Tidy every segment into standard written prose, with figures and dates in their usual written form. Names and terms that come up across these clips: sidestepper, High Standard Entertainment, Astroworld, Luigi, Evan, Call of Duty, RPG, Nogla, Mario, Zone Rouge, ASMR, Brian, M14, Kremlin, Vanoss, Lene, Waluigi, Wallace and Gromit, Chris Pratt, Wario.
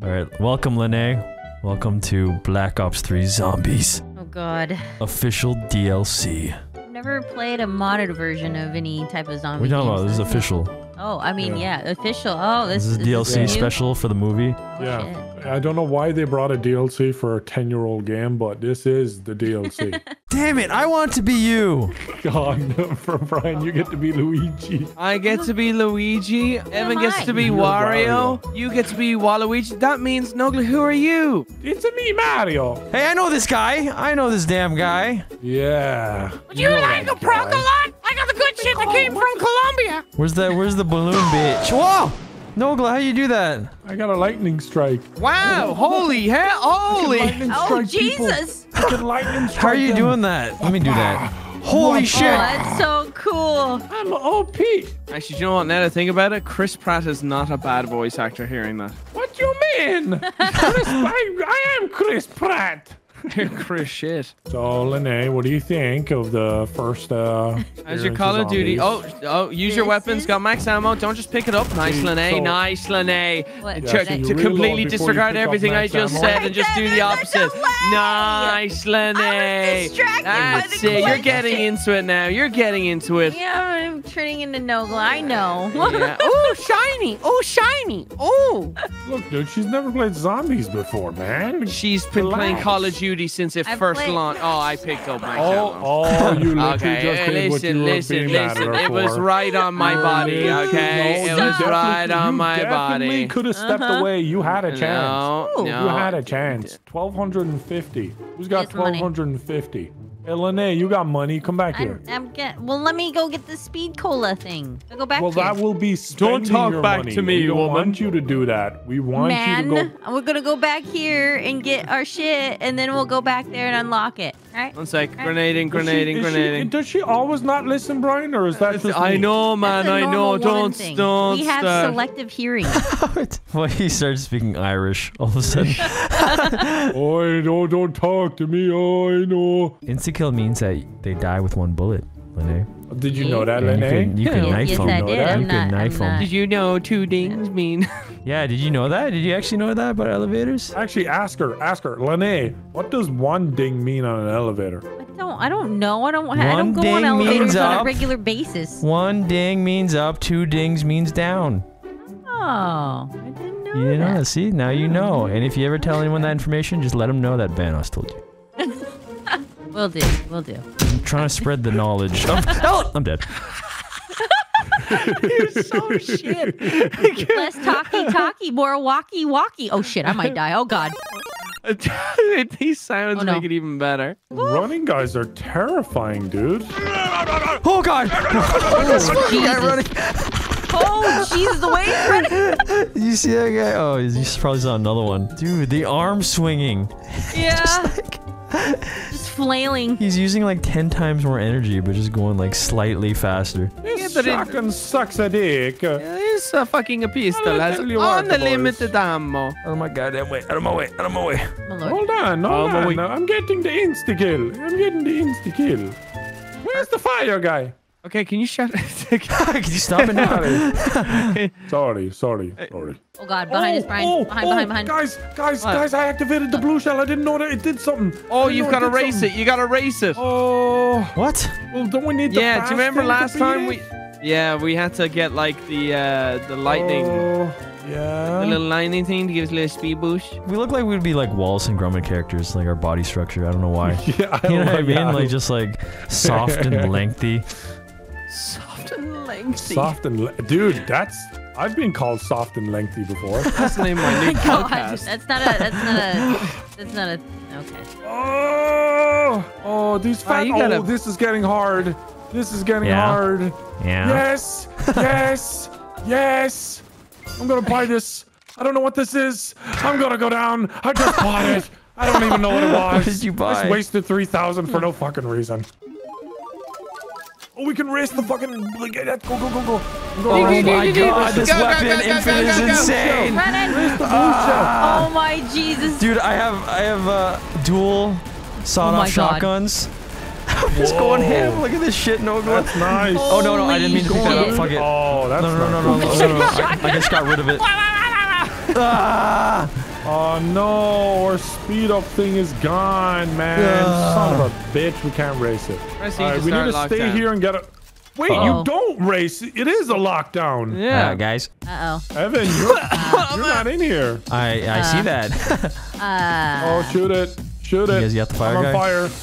Alright, welcome Lene. Welcome to Black Ops 3 Zombies. Oh god. Official DLC. I've never played a modded version of any type of zombie. We don't know, this is official. Oh, I mean, yeah, official. Oh, this is DLC special for the movie. Yeah. Shit. I don't know why they brought a DLC for a 10-year-old game, but this is the DLC. Damn it, I want to be you! God, no, for Brian, you get to be Luigi. I get to be Luigi. Who Evan gets to be Wario. You get to be Waluigi. That means, Nogla, who are you? It's a me, Mario. Hey, I know this guy. I know this damn guy. Yeah. Would you like a proc a lot? I got the good shit that came from Colombia. Where's the balloon, bitch? Whoa! Nogla, how you do that? I got a lightning strike. Wow! Holy hell! Holy! Oh, Jesus! How are you doing that? Let me do that. Holy shit! Oh, that's so cool. I'm OP. Actually, do you know what? Now that I think about it, Chris Pratt is not a bad voice actor. Hearing that. What do you mean? Chris, I am Chris Pratt. Chris shit. So, Lene, what do you think of the first, How's your Call of Duty? Oh, use your weapons. Got max ammo. Don't just pick it up. Nice, Lene. So, nice, Lene. Yeah, so completely disregard everything I just said and just do the opposite. Nice, Lene. That's it. You're getting into it now. You're getting into it. Yeah, I'm turning into Nogla. I know. Yeah. Oh, shiny. Oh, shiny. Oh. Look, dude, she's never played zombies before, man. She's been playing Call of Duty since it first launched. Oh, I picked up my ammo. Oh, you literally just did what you were being mad at her for. It was right on my body, okay? No, it was right on my body. You definitely could have stepped away. You had a chance. No, no. You had a chance. 1,250. Who's got 1,250? Hey, Lene, you got money. Come back here. Well, let me go get the speed cola thing. I'll go back to that will be spending your money. Don't talk back to me, woman. We want you to do that. We want you to go. We're going to go back here and get our shit, and then we'll go back there and unlock it. All right? One sec. Right. Grenading. Does she always not listen, Brian, or is that just me? I know, man. I know. Don't. We have selective hearing. Well, he started speaking Irish all of a sudden. I know. Don't talk to me. I know. Kill means that they die with one bullet, Lene. Did you know that, Lene? You can knife them. You can knife them. Did you know two dings mean? Yeah, did you know that? Did you actually know that about elevators? Actually, ask her, Lene, what does one ding mean on an elevator? I don't know. I don't go on elevators on a regular basis. One ding means up, two dings means down. Oh, I didn't know that. You didn't know. See, now you know. And if you ever tell anyone that information, just let them know that Vanoss told you. Will do. I'm trying to spread the knowledge. Oh, I'm dead. You're so shit. Less talky-talky, more walkie-walkie. Oh shit, I might die. Oh god. These sounds make it even better. Running guys are terrifying, dude. Oh god. Oh, Jesus. Oh, Jesus, the way he's running. You see that guy? Oh, he's probably saw another one. Dude, the arm swinging. Yeah. Just flailing. He's using like 10 times more energy, but just going like slightly faster. This shotgun sucks a dick. It's a fucking pistol. Has unlimited ammo. Oh my god, out of my way. Hold on. I'm getting the insta-kill. Where's the fire guy? Okay, can you shut it? Can you stop it now? Sorry. Oh god, behind us, Brian. Behind. Guys, I activated the blue shell. I didn't know that it did something. Oh, you've got to race it. You got to race it. Oh. What? Well, don't we need the fast do you remember last time we... Yeah, we had to get, like, the lightning. Oh, yeah. The little lightning thing to give us a little speed boost. We look like we'd be, like, Wallace and Gromit characters. Like, our body structure. I don't know why. You know what I mean? Like, just, like, soft and lengthy. Soft and lengthy. Dude, that's... I've been called soft and lengthy before. That's the name of my new podcast. That's not a... Okay. Oh, these fat... Oh, this is getting hard. This is getting hard. Yeah. Yes. I'm gonna buy this. I don't know what this is. I'm gonna go down. I just bought it. I don't even know what it was. What did you buy? I just wasted $3,000 for no fucking reason. Oh, we can race the fucking... Go. Oh my god, this weapon infinite is insane. Oh my Jesus. Dude, I have dual sawed-off shotguns. I'm just going ham. Look at this shit, Nogla. That's nice. Oh no, I didn't mean to pick that up. Fuck it. Oh, that's nice. No. I just got rid of it. Oh no, our speed up thing is gone, man. Yeah. Son of a bitch, we can't race it. All right, we need to stay here and get a... Wait, you don't race. It is a lockdown. Yeah, guys. Uh-oh. Evan, you're not in here. I see that. Oh, shoot it. Shoot it. You guys got the fire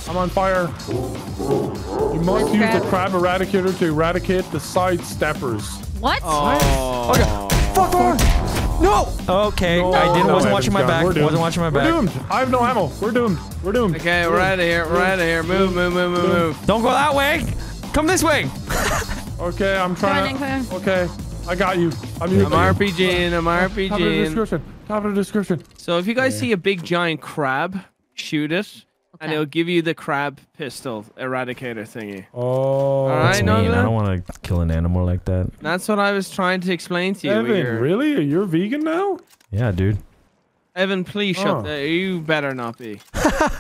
I'm on fire. You must use the crab eradicator to eradicate the side steppers. What? Oh. Okay. Fuck off. No. Okay. No, I didn't. Wasn't watching my back. Wasn't watching my back. We're doomed. I have no ammo. We're doomed. We're doomed. Okay, we're out of here. We're out of here. Move, move, move, move, move. Don't go that way. Come this way. Okay, I'm trying to... Okay, I got you. I'm RPGing. I'm RPGing. Top of the description. Top of the description. So if you guys see a big giant crab, shoot it, and it'll give you the crab pistol eradicator thingy. Oh, all right, I don't want to kill an animal like that. That's what I was trying to explain to you. Evan, really? You're vegan now? Yeah, dude. Evan, please shut the... You better not be.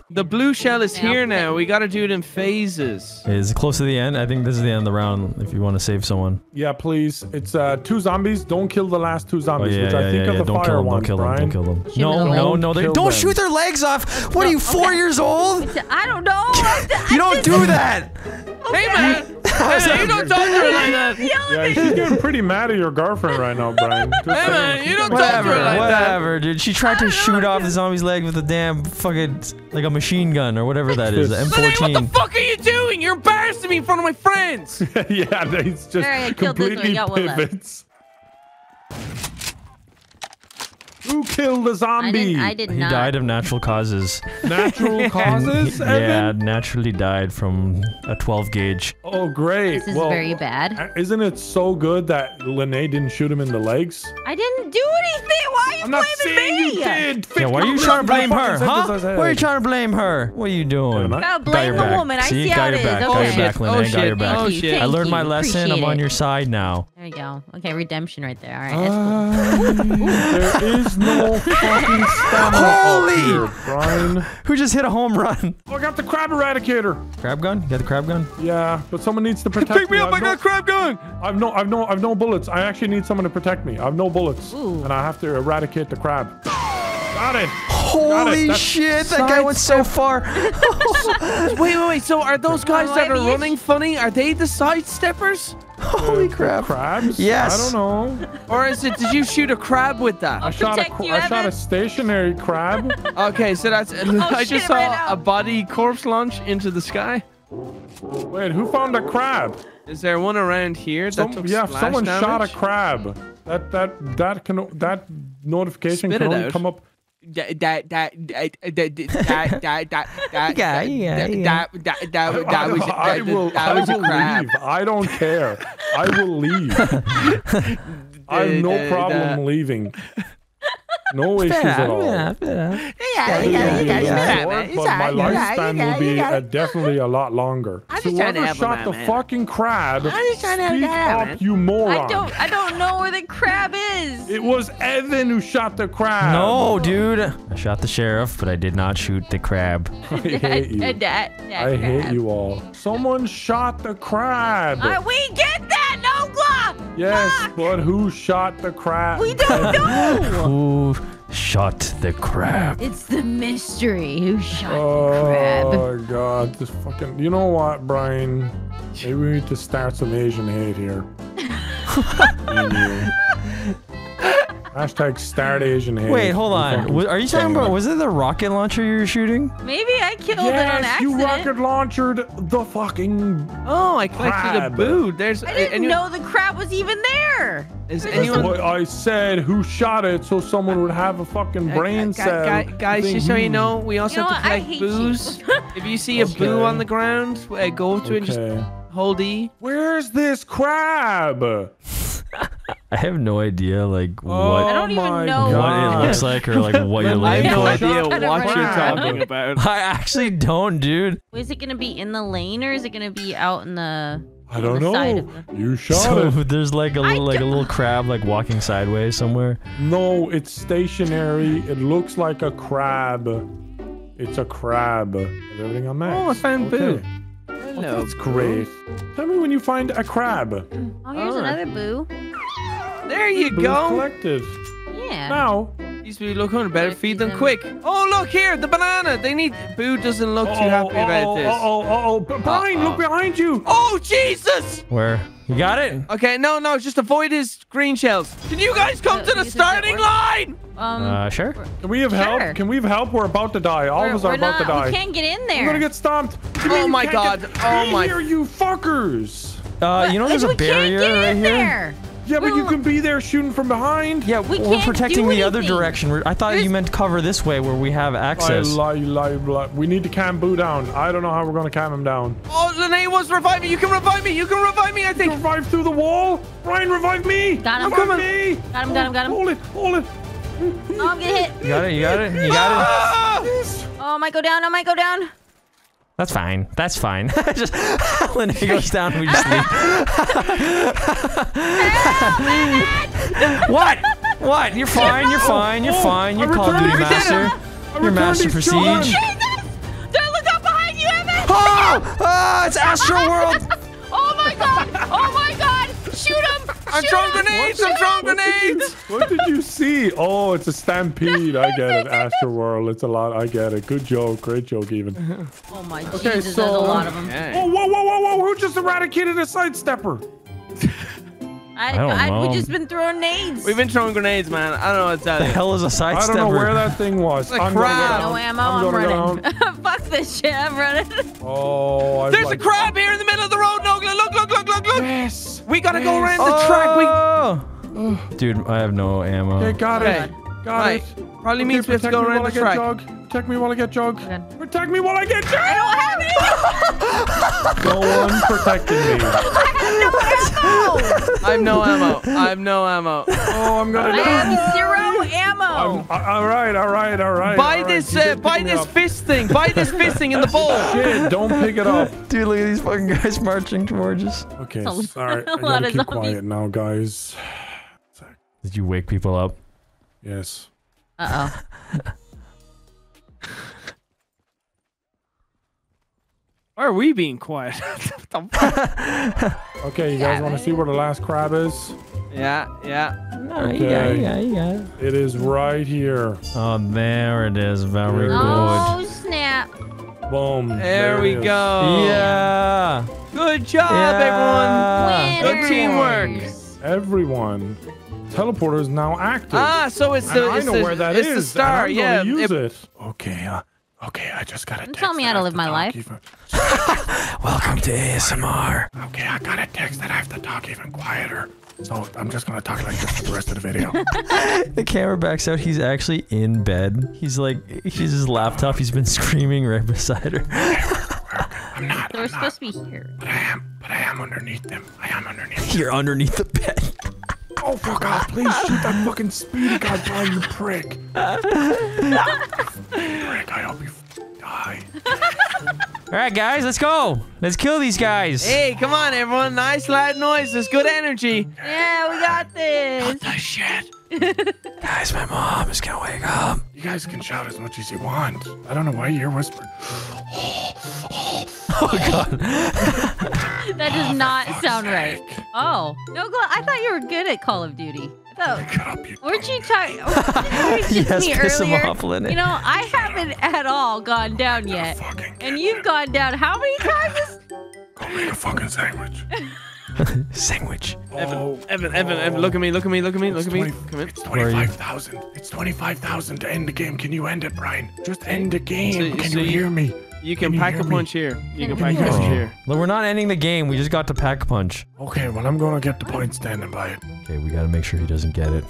The blue shell is here now. We gotta do it in phases. Is it close to the end? I think this is the end of the round if you want to save someone. Yeah, please. It's two zombies. Don't kill the last two zombies, which I think are the fire ones, Brian. Don't kill them. No, no, no. Don't shoot their legs off. What are you, 4 years old? I don't know. You don't do that. Hey, man. You don't talk to her like that. Yeah, she's getting pretty mad at your girlfriend right now, Brian. Hey, man. You don't talk to her like that. Whatever, dude. She tried to shoot off the zombie's leg with a damn fucking, like a machine gun or whatever that is, M14. What the fuck are you doing? You're embarrassing me in front of my friends. Yeah, it's just completely pivots. Who killed the zombie? I did not. He died of natural causes. Natural causes? Yeah, naturally died from a 12 gauge. Oh, great. This is very bad. Isn't it so good that Lene didn't shoot him in the legs? I didn't do anything. Why are you blaming me? You did. Yeah, why are you trying to blame her, huh? Why are you trying to blame her? What are you doing? No, blame the woman. I see how it is. Got your back, Lene. I learned my lesson. I'm on your side now. There you go. Okay, redemption right there. All right, that's cool. There is no fucking stamina here, Brian. Who just hit a home run? Oh, I got the crab eradicator. Crab gun? You got the crab gun? Yeah, but someone needs to protect me. Pick me up! I got crab gun. I've no bullets. I actually need someone to protect me. I've no bullets, and I have to eradicate the crab. Got it. Holy shit! That guy went so far. Wait, wait, wait. So are those guys that are running funny? Are they the sidesteppers? Holy crap! Crabs? Yes. I don't know. Or is it? Did you shoot a crab with that? I shot a stationary crab. Okay, so that's. I just saw a body corpse launch into the sky. Wait, who found a crab? Is there one around here? Yeah, someone shot a crab. That notification can only come up. I will leave. I don't care. I will leave. I have no problem leaving. No issues at all. My lifespan will be definitely a lot longer. So whoever shot the fucking crab, speak up, you moron. I don't know where the crab is. It was Evan who shot the crab. No, dude. I shot the sheriff, but I did not shoot the crab. I hate you. I hate you all. Someone shot the crab. We get that, Nogla. Yes, but who shot the crab? We don't know. Who shot the crab? It's the mystery. Who shot the crab? Oh god, this fucking... You know what, Brian? Maybe we need to start some Asian hate here. Hashtag start Asian hate. Wait, hold on. Are you talking about... Was it the rocket launcher you were shooting? Maybe I killed it on accident. Yes, you rocket launchered the fucking... Oh, I collected a boot. I didn't know the crab was even there. Is anyone... I said who shot it so someone would have a fucking brain cell. Guys, just so you know, we also have to collect boos. If you see a boo on the ground, go to it and just hold E. Where's this crab? I have no idea, like, what it looks like or, like, what you're looking for. I have no idea what you're talking about. I actually don't, dude. Is it going to be in the lane or is it going to be out in the... I don't know. You shot it. There's like a little crab like walking sideways somewhere. No, it's stationary. It looks like a crab. It's a crab. Everything on that. Oh, I found boo. Hello. That's great. Tell me when you find a crab. Oh, here's another boo. There you go. Collected. Yeah. Now These people look on better feed them quick. Oh, look here, the banana. They need. Boo doesn't look too happy about this. Brian, look behind you. Oh, Jesus. Where? You got it? Okay, no, just avoid his green shells. Can you guys come to the starting line? Sure. Can we have help? Can we have help? We're about to die. All of us are about to die. We can't get in there. We're gonna get stomped. Oh my God. Oh my. Here, you fuckers. You know there's a barrier right here. Yeah, but you can be there shooting from behind. Yeah, we're protecting the other direction. I thought you meant cover this way where we have access. We need to calm Boo down. I don't know how we're going to calm him down. Oh, Lene wants to revive me. You can revive me. You can revive me, I think. Revive through the wall? Brian, revive me. Got him. Revive me. Got him, got him. Hold it. Oh, I'm getting hit. You got it, you got it. Oh, I might go down. That's fine. Just Lene goes down and we just leave. What? What? You're fine. You're fine. You're Call of Duty master. You're master prestige. Don't look up behind you, Evan! Oh! It's Astroworld! Oh my God! Oh my God! Shoot him! I'm throwing grenades! What did you see? Oh, it's a stampede. I get it. Astroworld. It's a lot. I get it. Good joke. Great joke, even. Oh my Jesus, there's a lot of them. Oh, whoa! Who just eradicated a sidestepper? I don't know. We've just been throwing nades. We've been throwing grenades, man. I don't know what to tell you. The hell is a sidestepper? I don't know where that thing was. I'm crab. No ammo. I'm running. Fuck this shit. I'm running. Oh, there's a crab here in the middle of the road, Nogla. Look. Yes. We gotta go around the track. Dude, I have no ammo. Okay, got it. Probably means we have to go around the track. Protect me while I get jog. Protect me while I get jog. I don't have any. No one protecting me. I have no ammo. Oh, I'm gonna die. I have zero ammo. All right. Buy this fist thing. Buy this fist thing in the bowl. Shit, don't pick it up. Dude, look at these fucking guys marching towards us. Okay, sorry. I gotta keep quiet now, guys. Did you wake people up? Yes. Uh-oh. Why are we being quiet? What the fuck? Okay, you guys want to see where the last crab is? Yeah. No, okay. You got it. It is right here. Oh, there it is. Very good. Oh, snap. Boom. There we go. Yeah. Good job, everyone. Good teamwork. Everyone. Teleporter is now active. Ah, so it's the star. Yeah. Use it. Okay. Okay, I just gotta text. Tell me how to live my life. Welcome to ASMR. Okay, I got a text that I have to talk even quieter. So I'm just gonna talk like this for the rest of the video. The camera backs out. He's actually in bed. He's like, he's his laptop. He's been screaming right beside her. I'm not. They're supposed to be here. But I am. Underneath them. You're underneath the bed. Oh, fuck off. Please shoot that fucking speedy guy, Brian, you prick. I hope you die. All right, guys, let's go. Let's kill these guys. Hey, come on, everyone. Nice loud noise. There's good energy. Yeah, we got this. Got the shit. Guys, my mom is going to wake up. You guys can shout as much as you want. I don't know why you're whispering. Oh, God. That does not sound right. Oh. No, I thought you were good at Call of Duty. Weren't you talking? Yes, me earlier. You know, I haven't at all gone down yet, and you've gone down how many times? Go make a fucking sandwich. Sandwich. Evan, look at me. Come in. It's 25,000. It's 25,000 to end the game. Can you end it, Brian? Just end the game. So, can you hear me? You can pack a punch here. You can pack a punch here. We're not ending the game. We just got to pack a punch. Okay, well, I'm going to get the point standing by it. Okay, we got to make sure he doesn't get it.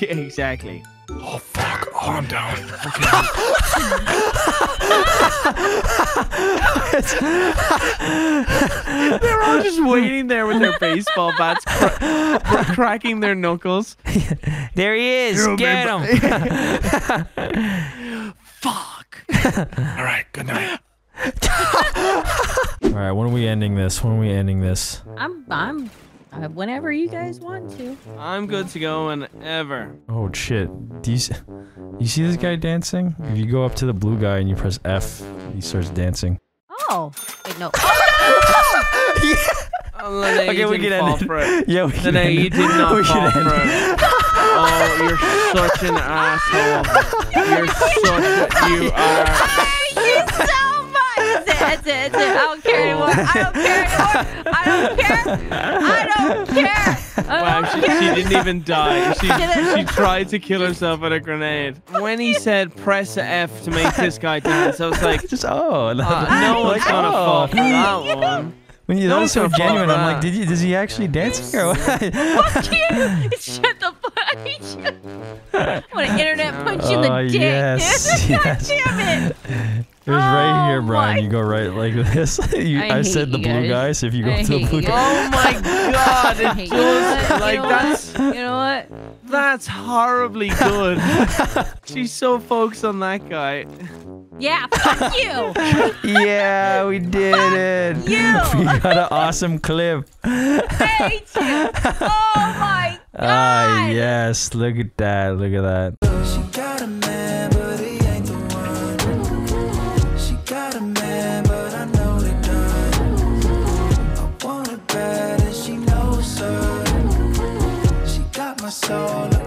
Yeah, exactly. Oh, fuck. Oh, I'm down. Okay. They're all just waiting there with their baseball bats, cracking their knuckles. There he is. Get him. Fuck. All right, good night. All right, when are we ending this? Whenever you guys want to. I'm good to go whenever. Oh shit! Do you see this guy dancing? If you go up to the blue guy and you press F, he starts dancing. Oh wait, no. Oh, no! Yeah. Oh, okay, we can end it. Yeah, we can end it. Oh, you're such an asshole. You're such. You are. I hate you so much. That's it. I don't care anymore. I don't care. Wow, she didn't even die. She tried to kill herself with a grenade. When he said press F to make this guy dance, I was like, just no one's gonna fall for that one. When you don't so genuine, I'm like, does he actually dance here? Fuck you! Shut the fuck! What an internet punch in the dick! Yes, yes. God damn it! It was right here, Brian. You go right like this. I said the blue guy, so if you go to the blue guy. Oh my god! It was like that's. You know what? That's horribly good. She's so focused on that guy. Yeah, fuck you! Yeah, we did it! You! We got an awesome clip! Hate you! Oh my god! Ah, yes, look at that, look at that. She got a man, but he ain't the one. She got a man, but I know they're done. I want it bad and she knows her. She got my soul.